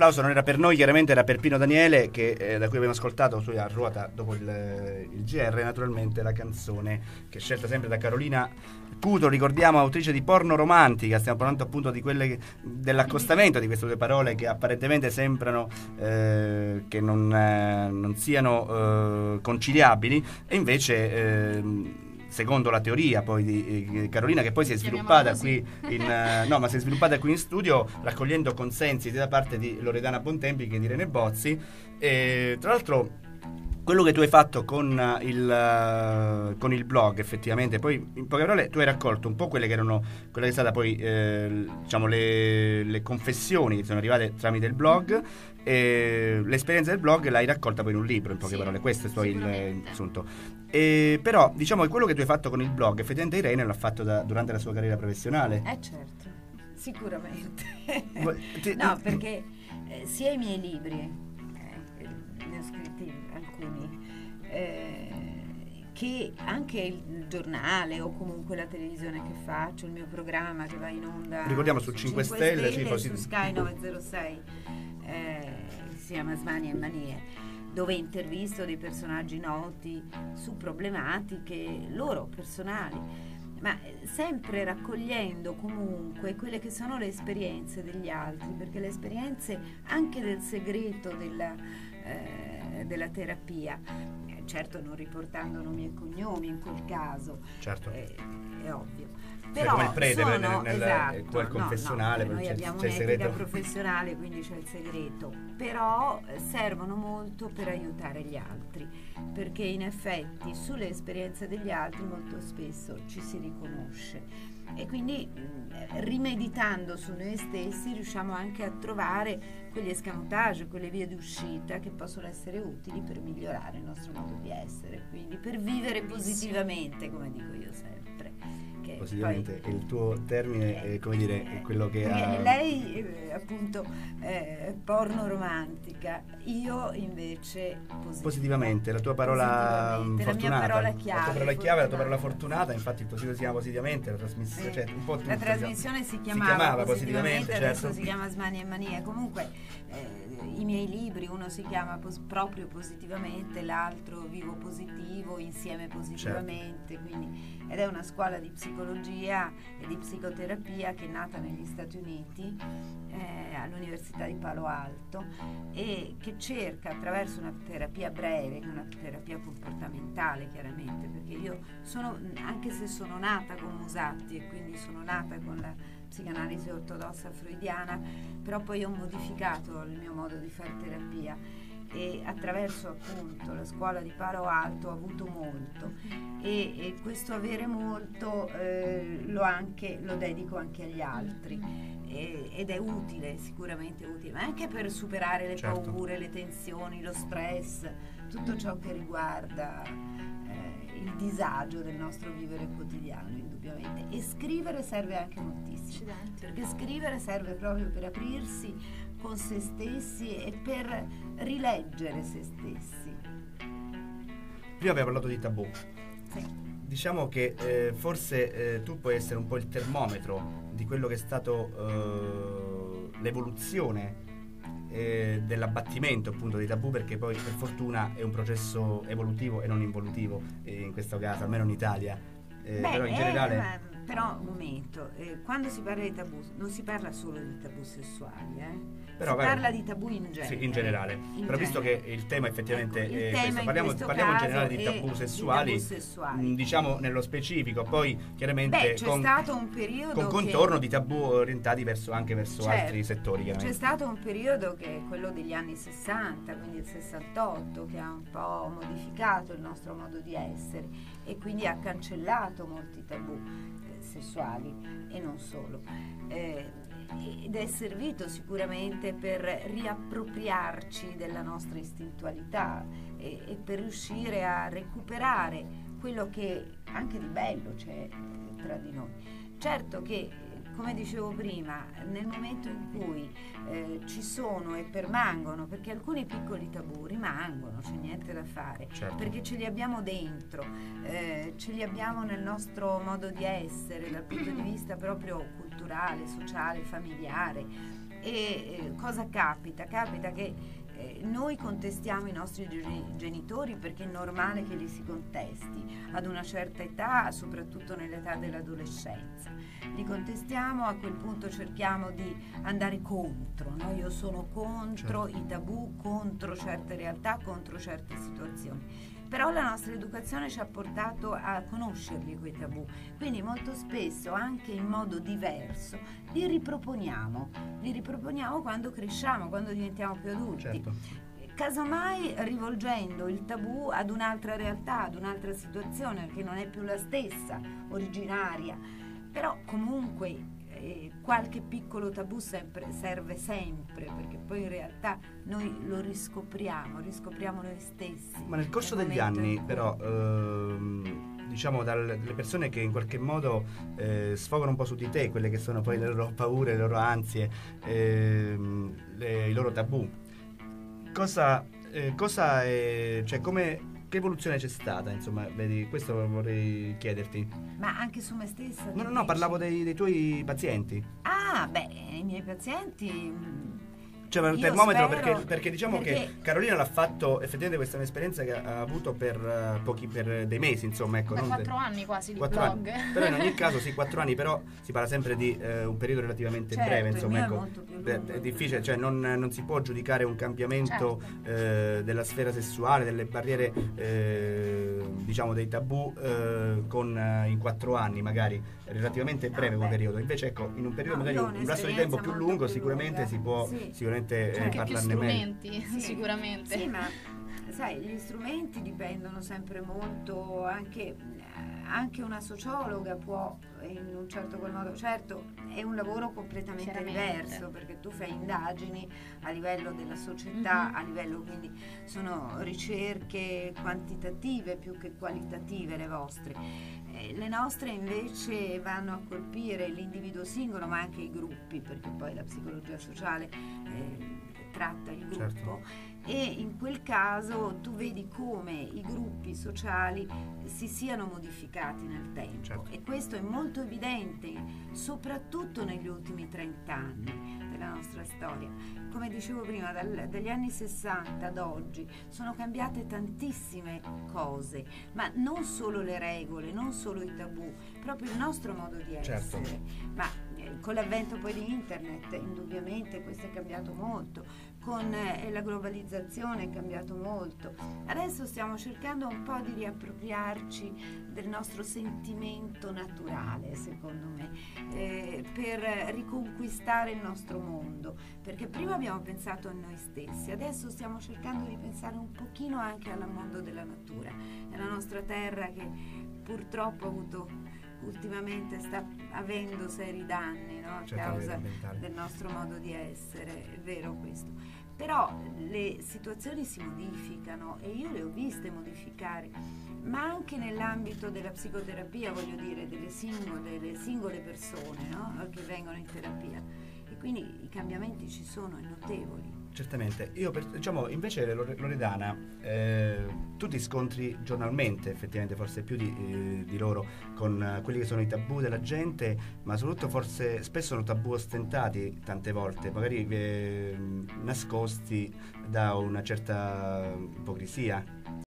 L'applauso non era per noi, chiaramente era per Pino Daniele, che, da cui abbiamo ascoltato a ruota dopo il GR, naturalmente la canzone che è scelta sempre da Carolina Cutolo, ricordiamo, autrice di porno romantica. Stiamo parlando appunto di quelle dell'accostamento di queste due parole che apparentemente sembrano che non siano conciliabili, e invece secondo la teoria poi di Carolina, che poi si è sviluppata qui in, no, ma si è sviluppata qui in studio, raccogliendo consensi sia da parte di Loredana Bontempi che di Irene Bozzi. E tra l'altro quello che tu hai fatto con il blog, effettivamente, poi in poche parole tu hai raccolto un po' quelle che è stata poi diciamo le confessioni che sono arrivate tramite il blog, e l'esperienza del blog l'hai raccolta poi in un libro, in poche parole, questo è il assunto. Però diciamo che quello che tu hai fatto con il blog effettivamente Irene l'ha fatto durante la sua carriera professionale. Certo, sicuramente. No, perché sia i miei libri, ne ho scritti alcuni, che anche il giornale o comunque la televisione che faccio, il mio programma che va in onda, ricordiamo, su 5 Stelle, su Sky 906, si chiama Smania e Manieri, dove intervisto dei personaggi noti su problematiche loro personali, ma sempre raccogliendo comunque quelle che sono le esperienze degli altri, perché le esperienze anche del segreto della terapia, certo non riportando nomi e cognomi in quel caso, certo, è ovvio, però come il prete nel confessionale, no, noi abbiamo un'etica professionale, quindi c'è il segreto, però servono molto per aiutare gli altri, perché in effetti sulle esperienze degli altri molto spesso ci si riconosce, e quindi rimeditando su noi stessi riusciamo anche a trovare quegli escamotage, quelle vie di uscita che possono essere utili per migliorare il nostro modo di essere, quindi per vivere positivamente, come dico io sempre, che positivamente poi, il tuo termine è, come dire, è quello che ha lei, appunto, porno romantica, io invece positivamente, la tua parola fortunata, la tua parola chiave, la tua parola fortunata, infatti il tuo sito si chiama Positivamente, la trasmissione, cioè un po' tutto, la trasmissione si chiamava Positivamente, adesso certo. Si chiama Smania e Mania, comunque i miei libri, uno si chiama proprio Positivamente, l'altro Vivo Positivo, Insieme Positivamente, certo. Quindi, ed è una scuola di psicologia e di psicoterapia che è nata negli Stati Uniti, all'Università di Palo Alto, e che cerca, attraverso una terapia breve, una terapia comportamentale chiaramente, perché io sono, anche se sono nata con Musatti e quindi sono nata con la psicanalisi ortodossa freudiana, però poi ho modificato il mio modo di fare terapia, e attraverso appunto la scuola di Palo Alto ho avuto molto, e questo avere molto lo dedico anche agli altri, ed è utile, sicuramente utile, ma anche per superare le paure, le tensioni, lo stress, tutto ciò che riguarda il disagio del nostro vivere quotidiano, indubbiamente. E scrivere serve anche moltissimo, perché scrivere serve proprio per aprirsi con se stessi e per rileggere se stessi. Prima abbiamo parlato di tabù. Sì. Diciamo che forse tu puoi essere un po' il termometro di quello che è stato l'evoluzione dell'abbattimento appunto dei tabù, perché poi per fortuna è un processo evolutivo e non involutivo, in questo caso, almeno in Italia. Però in generale. Però un momento, quando si parla di tabù non si parla solo di tabù sessuali, però, si parla di tabù in genere. Sì, in generale. Però visto che il tema effettivamente è questo, parliamo in generale di tabù sessuali, diciamo nello specifico, poi chiaramente c'è stato un periodo con contorno di tabù orientati anche verso altri settori. C'è stato un periodo che è quello degli anni 60, quindi il 68, che ha un po' modificato il nostro modo di essere e quindi ha cancellato molti tabù sessuali e non solo, ed è servito sicuramente per riappropriarci della nostra istintualità e per riuscire a recuperare quello che anche di bello c'è tra di noi. Certo che, come dicevo prima, nel momento in cui ci sono e permangono, perché alcuni piccoli tabù rimangono, c'è niente da fare, perché ce li abbiamo dentro, ce li abbiamo nel nostro modo di essere, dal punto di vista proprio culturale, sociale, familiare, E cosa capita? Capita che noi contestiamo i nostri genitori perché è normale che li si contesti ad una certa età, soprattutto nell'età dell'adolescenza. Li contestiamo, a quel punto cerchiamo di andare contro, no? Io sono contro i tabù, contro certe realtà, contro certe situazioni. Però la nostra educazione ci ha portato a conoscerli quei tabù, quindi molto spesso anche in modo diverso li riproponiamo quando cresciamo, quando diventiamo più adulti. Certo. Casomai rivolgendo il tabù ad un'altra realtà, ad un'altra situazione che non è più la stessa originaria, però comunque qualche piccolo tabù serve sempre, perché poi in realtà noi lo riscopriamo noi stessi. Ma nel corso degli anni però diciamo dalle persone che in qualche modo sfogano un po' su di te quelle che sono poi le loro paure, le loro ansie, i loro tabù, che evoluzione c'è stata, insomma, vedi, questo vorrei chiederti. Ma anche su me stessa? No, parlavo dei tuoi pazienti. Ah, beh, i miei pazienti... Cioè, il termometro, perché diciamo che Carolina l'ha fatto, effettivamente questa è un'esperienza che ha avuto per dei mesi, insomma, ecco. Per 4 anni quasi di blog. Anni. Però in ogni caso, sì, 4 anni, però si parla sempre di un periodo relativamente breve, insomma, ecco. È difficile, cioè non si può giudicare un cambiamento della sfera sessuale, delle barriere, diciamo, dei tabù in 4 anni, magari, relativamente breve come periodo. Invece, ecco, in un periodo, magari un lasso di tempo più lungo, sicuramente si può... Sì. Anche più strumenti, sì. Sicuramente. Sì, ma sai, gli strumenti dipendono sempre molto, anche una sociologa può in un certo qual modo, certo è un lavoro completamente diverso, perché tu fai indagini a livello della società, a livello, quindi sono ricerche quantitative più che qualitative le vostre. Le nostre invece vanno a colpire l'individuo singolo ma anche i gruppi, perché poi la psicologia sociale tratta il gruppo. Certo. E in quel caso tu vedi come i gruppi sociali si siano modificati nel tempo. Certo. E questo è molto evidente soprattutto negli ultimi 30 anni della nostra storia. Come dicevo prima, dagli anni 60 ad oggi sono cambiate tantissime cose, ma non solo le regole, non solo i tabù, proprio il nostro modo di essere. Certo. Ma con l'avvento poi di internet indubbiamente questo è cambiato molto, con la globalizzazione è cambiato molto. Adesso stiamo cercando un po' di riappropriarci del nostro sentimento naturale, secondo me, per riconquistare il nostro mondo, perché prima abbiamo pensato a noi stessi, adesso stiamo cercando di pensare un pochino anche al mondo della natura, alla nostra terra che purtroppo ha avuto... ultimamente sta avendo seri danni, no? A causa del nostro modo di essere, è vero questo. Però le situazioni si modificano e io le ho viste modificare, ma anche nell'ambito della psicoterapia, voglio dire, delle singole persone, no? Che vengono in terapia. E quindi i cambiamenti ci sono, notevoli. Certamente. Io diciamo invece, Loredana, tu ti scontri giornalmente, effettivamente forse più di loro, con quelli che sono i tabù della gente, ma soprattutto forse spesso sono tabù ostentati tante volte, magari nascosti da una certa ipocrisia.